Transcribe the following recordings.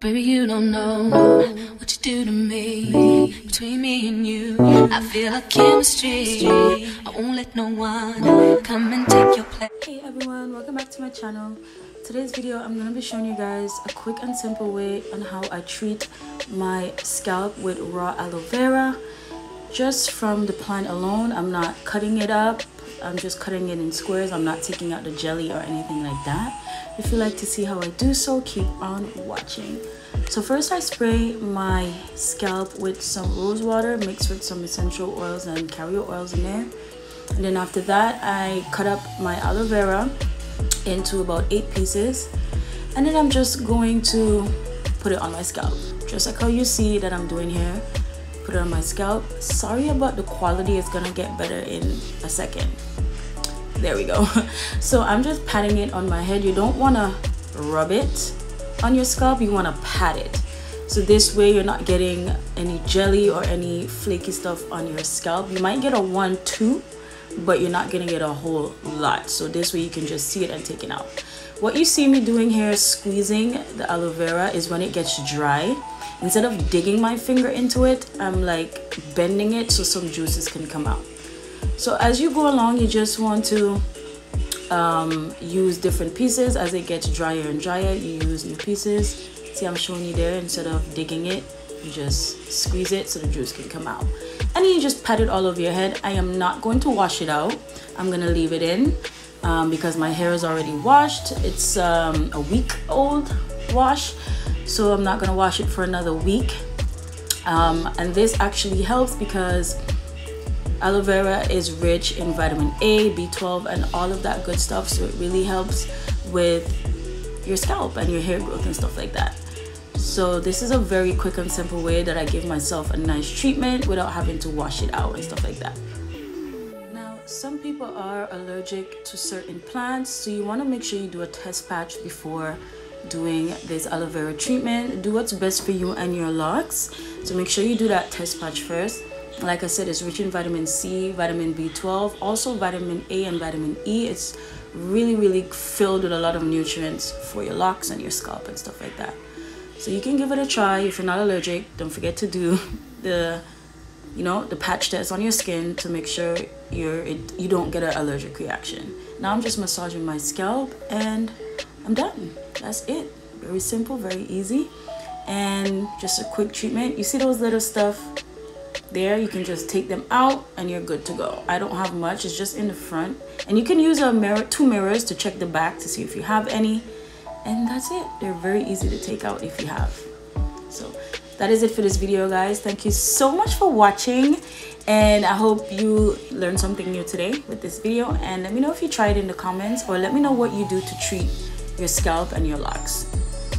Baby, you don't know what you do to me. Between me and you, I feel like chemistry. I won't let no one come and take your place. Hey everyone, welcome back to my channel. Today's video, I'm gonna be showing you guys a quick and simple way on how I treat my scalp with raw aloe vera. Just from the plant alone, I'm not cutting it up. I'm just cutting it in squares. I'm not taking out the jelly or anything like that. If you like to see how I do so, keep on watching. So first I spray my scalp with some rose water mixed with some essential oils and carrier oils in there. And then after that, I cut up my aloe vera into about 8 pieces. And then I'm just going to put it on my scalp. Just like how you see that I'm doing here. Put it on my scalp. Sorry about the quality, it's gonna get better in a second. There we go. So I'm just patting it on my head. You don't want to rub it on your scalp, you want to pat it, so this way you're not getting any jelly or any flaky stuff on your scalp. You might get a 1-2, but you're not gonna get a whole lot, so this way you can just see it and take it out. What you see me doing here, squeezing the aloe vera, is when it gets dry. Instead of digging my finger into it, I'm like bending it so some juices can come out. So as you go along, you just want to use different pieces. As it gets drier and drier, you use new pieces. See, I'm showing you there, instead of digging it, you just squeeze it so the juice can come out. And then you just pat it all over your head. I am not going to wash it out. I'm gonna leave it in because my hair is already washed. It's a week old wash. So I'm not gonna wash it for another week. And this actually helps because aloe vera is rich in vitamin A, B12, and all of that good stuff. So it really helps with your scalp and your hair growth and stuff like that. So this is a very quick and simple way that I give myself a nice treatment without having to wash it out and stuff like that. Now, some people are allergic to certain plants, so you wanna make sure you do a test patch before doing this aloe vera treatment. Do what's best for you and your locks, so make sure you do that test patch first. Like I said, it's rich in vitamin C, vitamin B12, also vitamin A and vitamin E. It's really filled with a lot of nutrients for your locks and your scalp and stuff like that. So you can give it a try. If you're not allergic, don't forget to do the the patch test on your skin to make sure you don't get an allergic reaction. Now I'm just massaging my scalp and I'm done. That's it. Very simple, very easy, and just a quick treatment. You see those little stuff there? You can just take them out and you're good to go. I don't have much. It's just in the front, and you can use a mirror, 2 mirrors, to check the back to see if you have any. And that's it. They're very easy to take out if you have. So that is it for this video, guys. Thank you so much for watching, and I hope you learned something new today with this video. And let me know if you tried in the comments, or let me know what you do to treat your scalp and your locks.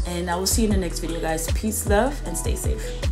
And I will see you in the next video, guys. Peace, love, and stay safe.